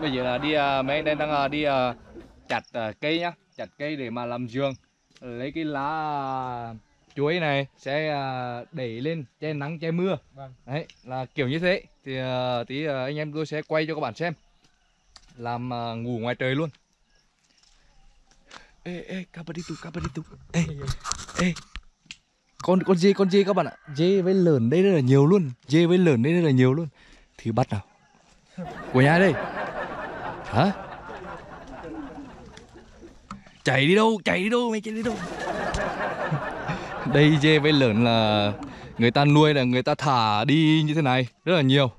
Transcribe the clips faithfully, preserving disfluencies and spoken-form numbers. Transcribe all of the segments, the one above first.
bây giờ là đi mấy anh em đang đi chặt cây nhá, chặt cây để mà làm giường. Lấy cái lá chuối này sẽ để lên che nắng che mưa. Vâng. Đấy là kiểu như thế. Thì tí anh em tôi sẽ quay cho các bạn xem làm ngủ ngoài trời luôn. Ê ê cabaditu cabaditu. Ê ê. Con con dê con dê các bạn ạ. Dê với lợn đây rất là nhiều luôn. Dê với lợn đây rất là nhiều luôn. Thì bắt nào. Của nhà đây. Hả? Chạy đi đâu, chạy đi đâu, mày chạy đi đâu. Đây dê với lợn là người ta nuôi, là người ta thả đi như thế này, rất là nhiều.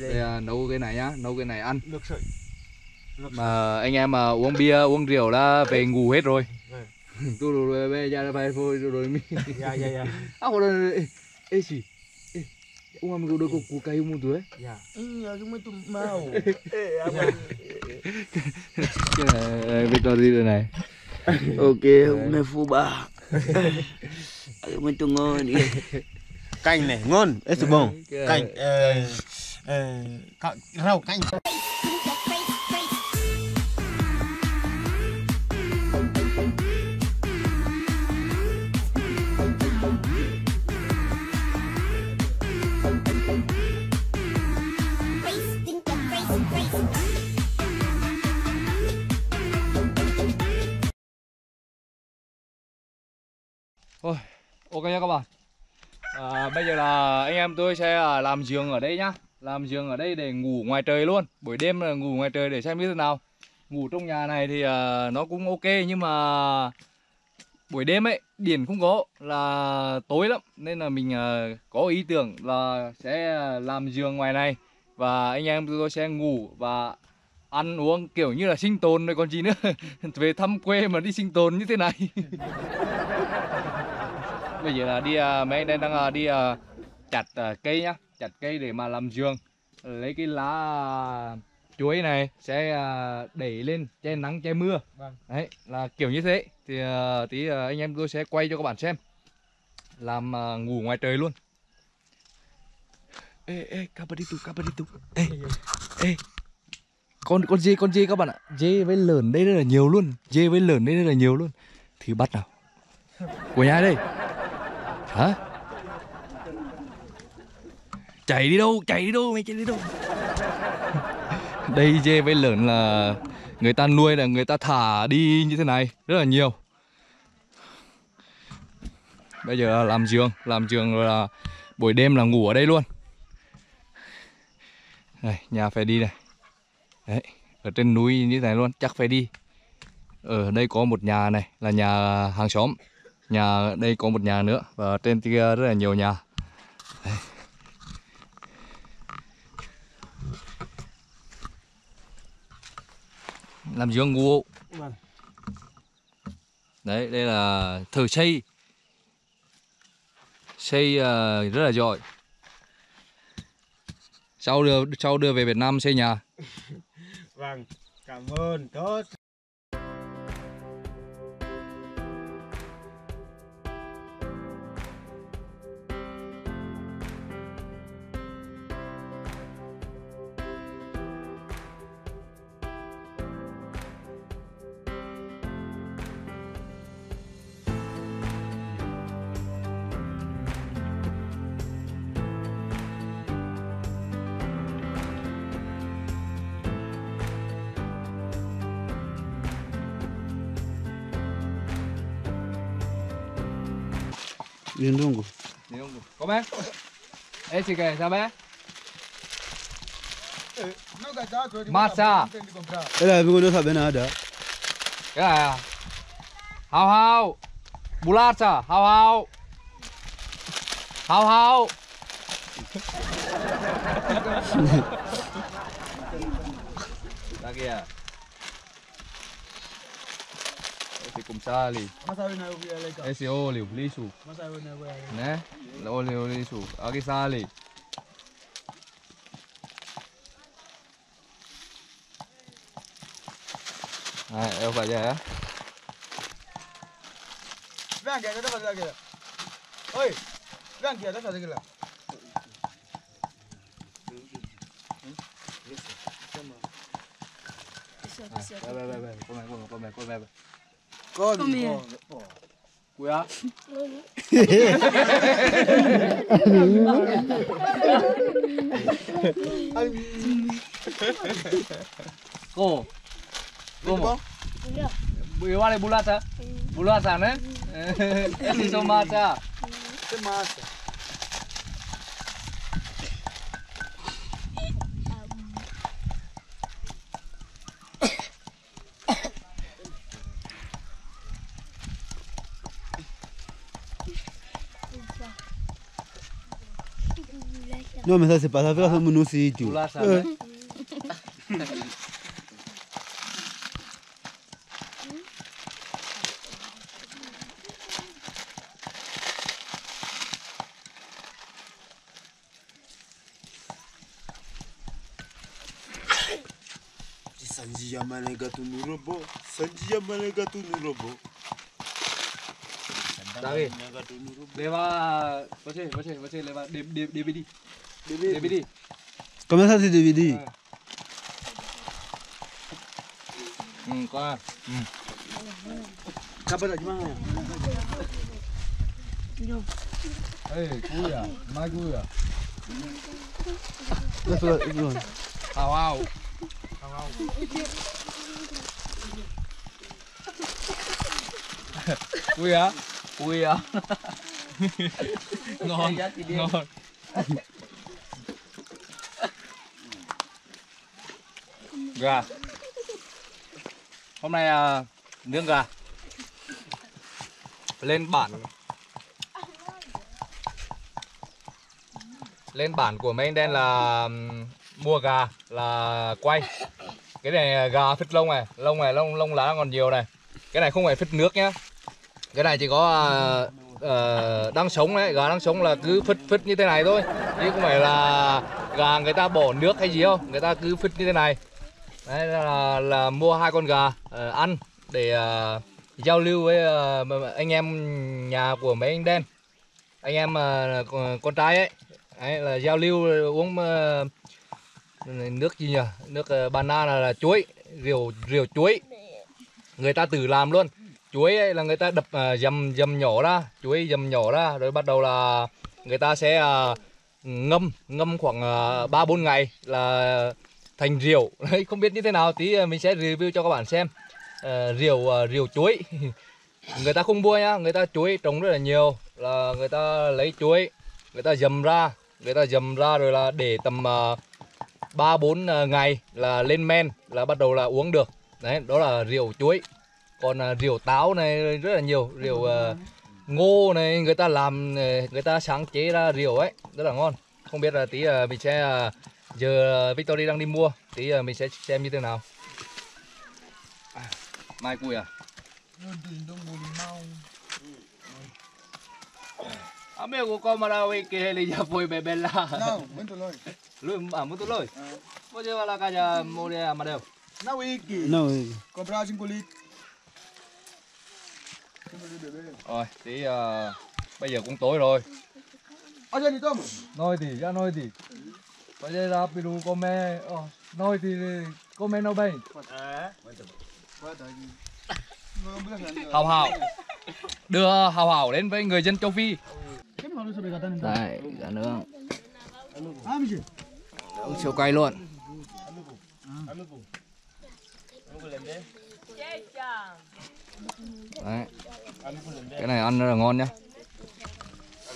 Đây à, nấu cái này nhá, nấu cái này ăn. Được sợi. Mà anh em mà uống bia, uống rượu là về ngủ hết rồi. Tôi rồi bây giờ phải thôi rồi mi. Dạ dạ dạ. À rồi ấy gì? Ông em đôi cục cây một đứa. Dạ. Ừ, chúng mới tụm màu. Victory này. Ok, hôm nay phu ba. Chúng mới tụm ngon. Canh này ngon, rất bông. Canh rau canh. Ôi, ok nha các bạn. à, Bây giờ là anh em tôi sẽ làm giường ở đây nhá. Làm giường ở đây để ngủ ngoài trời luôn. Buổi đêm là ngủ ngoài trời để xem như thế nào. Ngủ trong nhà này thì nó cũng ok, nhưng mà buổi đêm ấy, điện không có là tối lắm. Nên là mình có ý tưởng là sẽ làm giường ngoài này. Và anh em tôi sẽ ngủ và ăn uống kiểu như là sinh tồn rồi còn gì nữa. Về thăm quê mà đi sinh tồn như thế này. Bây giờ là đi mấy anh em đang đi chặt cây nhá, chặt cây để mà làm giường. Lấy cái lá chuối này sẽ để lên che nắng che mưa. Vâng. Đấy là kiểu như thế. Thì tí anh em tôi sẽ quay cho các bạn xem làm ngủ ngoài trời luôn. Ê ê cabaditu cabaditu. Ê ê. Con con dê con dê các bạn ạ. Dê với lợn đây rất là nhiều luôn. Dê với lợn đây rất là nhiều luôn. Thì bắt nào. Của nhà đây. Hả? Chạy đi đâu, chạy đi đâu, mày chạy đi đâu. Đây dê với lợn là người ta nuôi, là người ta thả đi như thế này, rất là nhiều. Bây giờ làm giường, làm giường rồi là buổi đêm là ngủ ở đây luôn. Đây, nhà phải đi này. Đấy, ở trên núi như thế này luôn, chắc phải đi. Ở đây có một nhà này, là nhà hàng xóm. Nhà đây có một nhà nữa và trên kia rất là nhiều nhà. Đây. Làm giường ngủ. Đấy, đây là thợ xây. Xây uh, rất là giỏi. Sau đưa sau đưa về Việt Nam xây nhà. Vâng, cảm ơn tốt. Dinungu. Dinungu. Come? Eh sì che, sabe? Eh, non da dato di Mazza. E la vi voglio sapere nada. Ca. Hau hau. Bulazza, hau hau. Hau hau. Da che è? Thì cùng xa lì. Ê xì ô liều lý sủ. Né. Ô liều lý sủ. Ở cái xa lì. Này, eo phải dạy á. Vang kìa, nó phải dạy kìa. Ôi, vang kìa, nó phải dạy kìa. Vang kìa, nó phải dạy kìa. come Non mais ça c'est pas ça, faire ça mon aussi tout. Sanji yamane gatu nurobo, sanji yamane gatu nurobo. David, leva, voce, voce, voce, leva, D V D. D V D. Comment ça c'est D V D? Hum, quoi? Hum. Cabana de manga. Ei, cuia, maguia. Ah, wow. Ah, wow. Cuia, cuia. Non, non. Gà. Hôm nay à, nướng gà lên bản lên bản của mấy anh đen là mua gà là quay cái này gà phết lông này lông này lông lông lá còn nhiều này, cái này không phải phết nước nhá, cái này chỉ có à, đang sống đấy, gà đang sống là cứ phết phết như thế này thôi chứ không phải là gà người ta bỏ nước hay gì không, người ta cứ phết như thế này. Đấy là, là mua hai con gà uh, ăn để uh, giao lưu với uh, anh em nhà của mấy anh đen, anh em uh, con trai ấy. Đấy là giao lưu uống uh, nước gì nhỉ, nước uh, banana là, là chuối, rượu rượu chuối người ta tự làm luôn. Chuối ấy là người ta đập uh, dầm dầm nhỏ ra, chuối dầm nhỏ ra rồi bắt đầu là người ta sẽ uh, ngâm ngâm khoảng ba uh, bốn ngày là thành rượu. Đấy, không biết như thế nào tí mình sẽ review cho các bạn xem. À, rượu uh, rượu chuối người ta không mua nhá, người ta chuối trồng rất là nhiều, là người ta lấy chuối người ta dầm ra, người ta dầm ra rồi là để tầm ba uh, bốn uh, ngày là lên men là bắt đầu là uống được. Đấy, đó là rượu chuối. Còn uh, rượu táo này rất là nhiều, rượu uh, ngô này người ta làm, người ta sáng chế ra rượu ấy rất là ngon. Không biết là tí uh, mình sẽ uh, giờ Victory đang đi mua, tí mình sẽ xem như thế nào. Mai cùi à? Amigo, como la vez que él ya fue beberla. No, muito longe. Ah, muito longe. Vou levar lá casa Moreira Amarelo. Na wiki. Não, comprar cinco litros. Rồi, tí uh, bây giờ cũng tối rồi. Ở trên đi tôm. Nói thì ra nói thì. Bây giờ là Piru có mẹ, nói thì có mẹ nó bay. Hào Hào, đưa Hào Hào đến với người dân châu Phi. Đây, gà nướng. Nướng siêu cay luôn. Đấy. Cái này ăn rất là ngon nhá.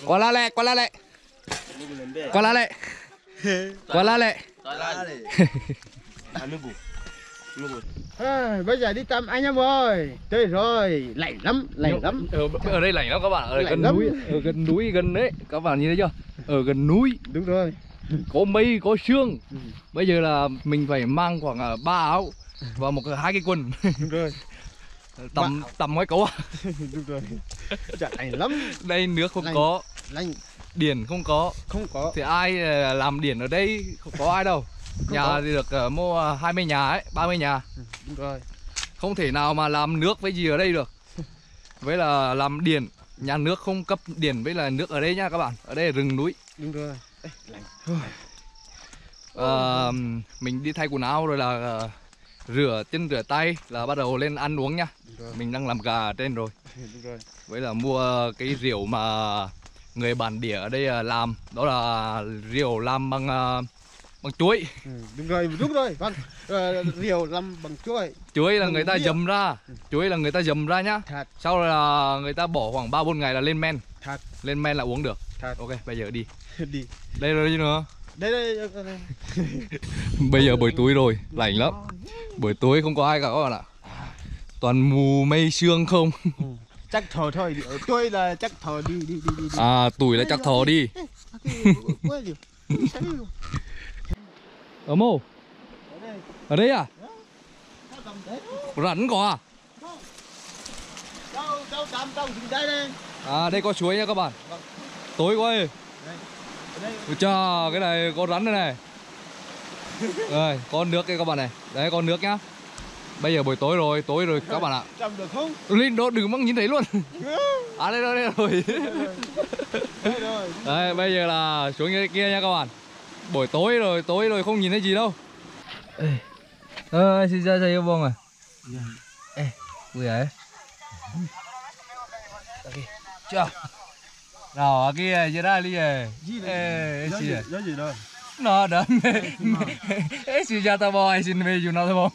Qua la lẹ, qua la lẹ. Qua la lẹ. Quá lá lệ. Bây giờ đi tắm anh em ơi. Trời rồi, lạnh lắm, lạnh lắm. Ở, ở đây lạnh lắm các bạn, ở gần núi, ở gần núi gần đấy, các bạn nhìn thấy chưa? Ở gần núi. Đúng rồi. Có mây, có sương. Bây giờ là mình phải mang khoảng ba áo và một hai cái quần. Đúng rồi. Tầm tầm mấy cấu. Đúng rồi. Trời lạnh lắm. Đây nước không lạnh, có. Lạnh. Điển không có, không có thì ai làm điển ở đây không có ai đâu. Không nhà có. Thì được uh, mua hai mươi nhà ấy, ba mươi nhà. Ừ, đúng rồi. Không thể nào mà làm nước với gì ở đây được. Với là làm điển, nhà nước không cấp điển với là nước ở đây nha các bạn. Ở đây là rừng núi. Đúng rồi. Ê, lạnh. Uh, mình đi thay quần áo rồi là uh, rửa chân rửa tay là bắt đầu lên ăn uống nha. Mình đang làm gà trên rồi. Đúng rồi. Với là mua cái rượu mà người bản địa ở đây làm, đó là rượu làm bằng bằng chuối. Ừ, đúng rồi, đúng rồi. Vâng. Rượu làm bằng chuối. Chuối là bằng người ta dầm ra. Ừ. Chuối là người ta dầm ra nhá. Thật. Sau là người ta bỏ khoảng ba bốn ngày là lên men. Thật. Lên men là uống được. Thật. Ok, bây giờ đi. Đi. Đây rồi chứ nữa. Đây đây. đây. Bây giờ buổi tối rồi, lạnh lắm. Buổi tối không có ai cả các bạn ạ. Toàn mù mây sương không. Ừ. Chắc thở thôi, tôi là chắc thở đi đi đi đi. À, tuổi là chắc thở đi. Ở mô. Ở đây à? Rắn có à? À, đây có chuối nha các bạn. Tối quá ơi. Chà, cái này có rắn đây này. Rồi, có nước đây các bạn này. Đấy, có nước nhá. Bây giờ buổi tối rồi, tối rồi các bạn ạ. Chầm được không? Lên đó đừng mắc nhìn thấy luôn. À đây rồi, đây rồi. Đây rồi. Đấy, bây giờ là xuống cái kia nha các bạn. Buổi tối rồi, tối rồi không nhìn thấy gì đâu. Ê. Ơ, xin ra đây bông à. Ê, vui ấy. Ok. Chà. Nào, kia giờ ra đi về. Ê, gì vậy? Gió gì đâu? Nó đợt ấy xin ra tao bò hay xin về dù nó thôi bông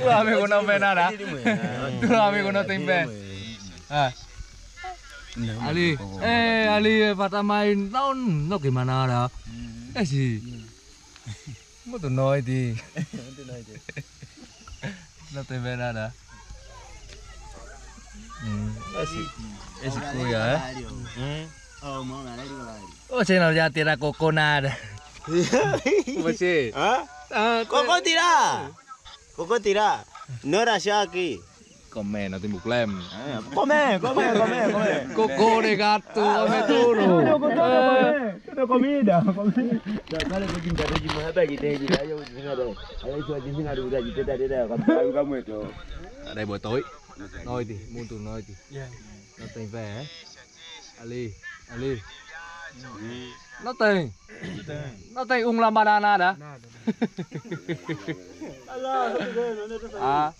tôi làm việc của nó về nào đã tôi làm việc của nó tìm về à Ali eh Ali và ta mai nó nó kì mà nào đó cái gì muốn tụi nói thì nó tìm về nào đã cái gì cái gì cười vậy. Ờ, ô trên nào ra tiền là cô cô na đấy. Mà chị. Hả? Cô cô tiền à? Cô cô tiền à? Nó ra sao kì? Con mẹ nó tìm một lem. Con mẹ, con mẹ, con mẹ, con mẹ. Cô cô để gạt tôi, mẹ tôi rồi. Đâu có đâu có biết đâu. Đâu có được kinh tế gì mà bây giờ thế gì đấy, chúng ta đây. Ai cho chúng ta được ra gì thế đây đây, con con mệt rồi. Đây buổi tối. Nói đi, muốn tụi nói đi. Nó tỉnh về. Ali. Ali. Nó tình. Nó tình ung làm banana đã. À.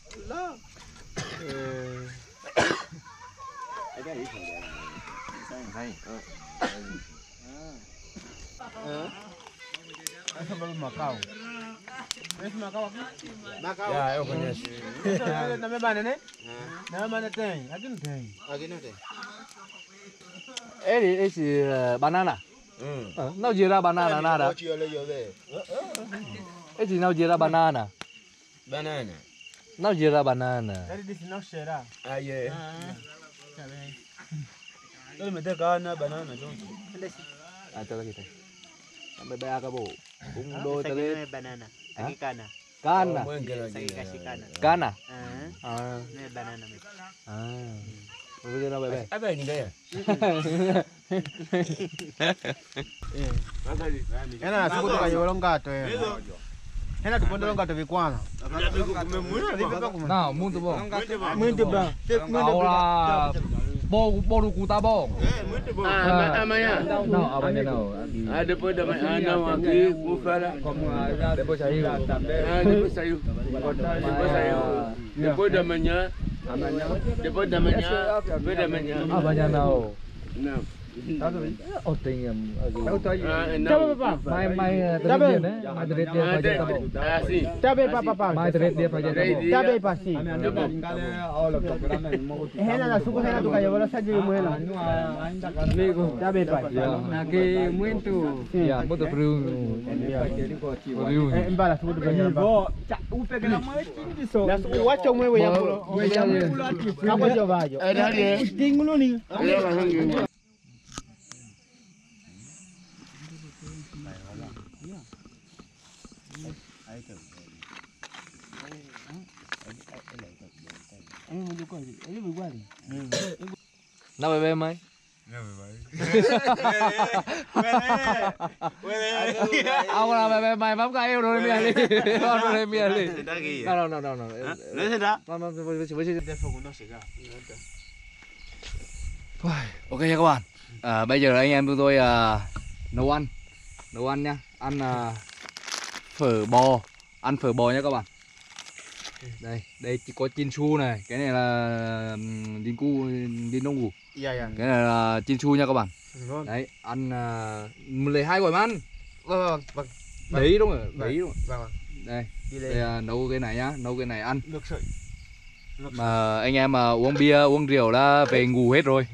Ê thì ấy chỉ banana. Ừ. Nó gì ra banana na đã. Ấy chỉ nó gì ra banana. Banana. Nó gì ra banana. Đây thì nó sẽ ra. À yeah. Tôi mới được ăn banana luôn. À tôi cái này. Mày bé cái bộ. Cũng đôi tới lên banana. Cái cana. Cana. Cana. À. À. Này banana. À. Bây giờ nó về về. Ai về nhìn đây à? Thế là chúng tôi phải vô lông gà trời. Thế là chúng tôi lông gà trời về qua nào. Nào, muốn tụi bò. Muốn tụi bò. Nào là bò bò đồ cụ ta bò. À, à mày à? Nào, à mày nào? À, để bữa đêm anh nào ăn cái cua phá là. Để bữa say yêu. À, để bữa say yêu. Để bữa say yêu. Để bữa đêm anh nhá. Depois da manhã, depois da manhã. Ah, amanhã não. Não. Ô tình em. Tao papa. Mai mai tao biết đấy. Mai tao biết đấy phải chơi tao bộ. À sì. Tao biết papa. Mai tao biết đấy phải chơi tao bộ. Tao biết papa sì. Hena là suco hena tu cayó bola saji mujer la. Amigo. Tao biết papa. Na que muito. Ya, muito frio. Frio. Em bala suco tu cayó. Bo, u pega la mano disso. Las uacho muy voy a polo. Voy a polo. Capo yo vayo. Tengo uno ni. Nào về về mày. Nào về mày. Ông nào về về mày bấm cái yêu rồi miền đi. Con rồi miền đi. Nào nào nào nào. Lấy hết đã. Nào nào với với với với phone nó sẽ ra. Ok nha các bạn. À, bây giờ anh em chúng tôi uh, nấu ăn, nấu ăn nha, ăn uh, phở bò. ăn phở bò nha các bạn. Đây, đây chỉ có chin su này, cái này là din cu, din đông ngủ. Yeah, yeah. Cái này là chin su nha các bạn. Vâng. Đấy, ăn uh, lấy hai gói mà ăn. Vâng vâng vâng. Đấy đúng rồi, vâng. Đấy đúng rồi. Vâng vâng. Đây, đây uh, nấu cái này nhá, nấu cái này ăn. Được sợi. Mà anh em mà uống bia, uống rượu là về ngủ hết rồi.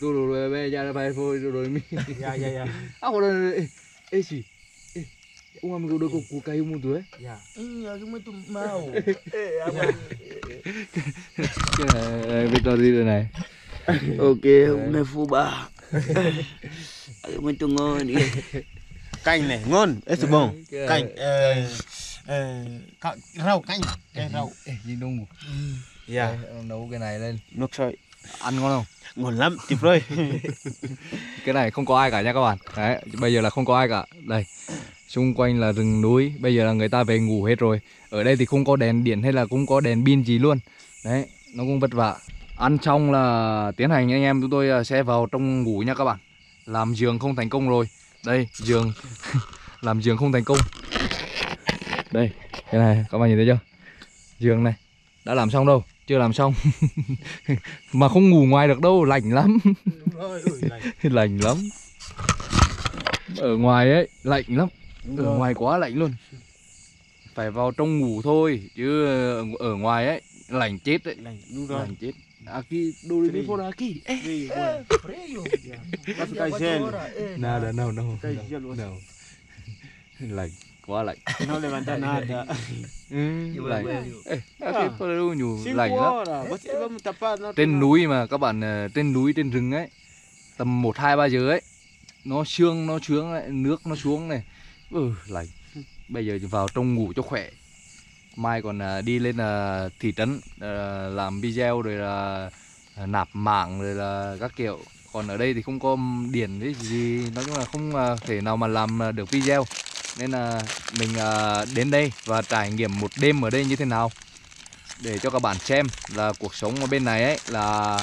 Tôi rồi bây giờ phải thôi rồi mi. Dạ dạ dạ. À rồi ê gì? Ông ăn cái đồ củ cây mua tuổi. Dạ. Ừ, chúng mới tụm màu. Victory rồi này. Ok, hôm nay phu ba. Chúng mới tụm ngon. Canh này, ngon, rất bông. Canh rau canh, cái rau. Nhìn đông ngủ. Dạ, nấu cái này lên. Nước sôi. Ăn ngon không? Ngon lắm, tuyệt vời. Cái này không có ai cả nha các bạn. Đấy, bây giờ là không có ai cả. Đây, xung quanh là rừng núi. Bây giờ là người ta về ngủ hết rồi. Ở đây thì không có đèn điện hay là cũng có đèn pin gì luôn. Đấy, nó cũng vất vả. Ăn xong là tiến hành anh em chúng tôi sẽ vào trong ngủ nha các bạn. Làm giường không thành công rồi. Đây, giường. Làm giường không thành công. Đây, cái này các bạn nhìn thấy chưa? Giường này, đã làm xong đâu. Chưa làm xong. Mà không ngủ ngoài được đâu, lạnh lắm. Rồi, ơi, lạnh. Lạnh lắm. Ở ngoài ấy, lạnh lắm. Đúng ở rồi. Ngoài quá lạnh luôn. Phải vào trong ngủ thôi. Chứ ở ngoài ấy, lạnh chết đấy. Lạnh, đúng rồi. Lạnh chết. Aquí, dormimos aquí. Sí, bueno. Nada, no, no. No. Lạnh. Quá lạnh. Nó levanta nada. Trên núi mà các bạn, trên núi trên rừng ấy, tầm một hai ba giờ ấy, nó sương nó xuống lại, nước nó xuống này. Ừ, lạnh. Bây giờ vào trong ngủ cho khỏe. Mai còn đi lên là thị trấn làm video rồi là nạp mạng rồi là các kiểu. Còn ở đây thì không có điện cái gì, nói chung là không thể nào mà làm được video. Nên là mình đến đây và trải nghiệm một đêm ở đây như thế nào để cho các bạn xem là cuộc sống ở bên này ấy là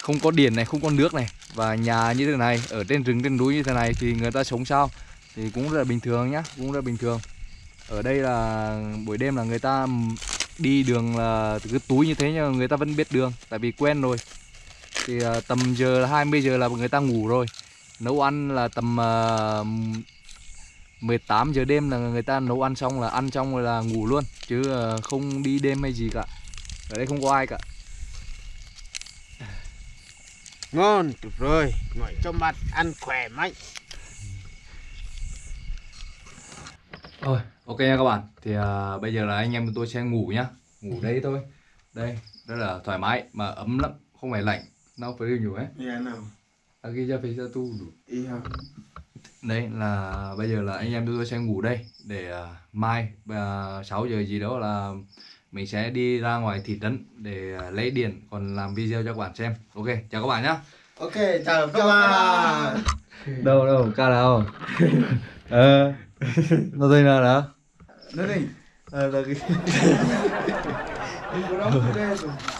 không có điện này, không có nước này, và nhà như thế này, ở trên rừng trên núi như thế này thì người ta sống sao thì cũng rất là bình thường nhá, cũng rất là bình thường. Ở đây là buổi đêm là người ta đi đường là cứ túi như thế nhưng mà người ta vẫn biết đường tại vì quen rồi. Thì tầm giờ là hai mươi giờ là người ta ngủ rồi. Nấu ăn là tầm mười tám giờ đêm là người ta nấu ăn xong là ăn xong rồi là ngủ luôn. Chứ không đi đêm hay gì cả. Ở đây không có ai cả. Ngon, tuyệt vời. Ngồi cho mặt ăn khỏe mạnh. Thôi, ok nha các bạn. Thì à, bây giờ là anh em tôi sẽ ngủ nhá. Ngủ đây thôi. Đây, rất là thoải mái. Mà ấm lắm, không phải lạnh. Nó phải nhiều ấy. Yeah, no. Aquí ya phải ra tu đủ. Yeah. Đấy là bây giờ là anh em tôi sẽ ngủ đây để uh, mai uh, sáu giờ gì đó là mình sẽ đi ra ngoài thị trấn để uh, lấy điện còn làm video cho các bạn xem. Ok, chào các bạn nhá. Ok, chào các bạn. Đâu đâu, ca nào. Ờ. Nó đây nào đó. Nó đây. Ờ là cái.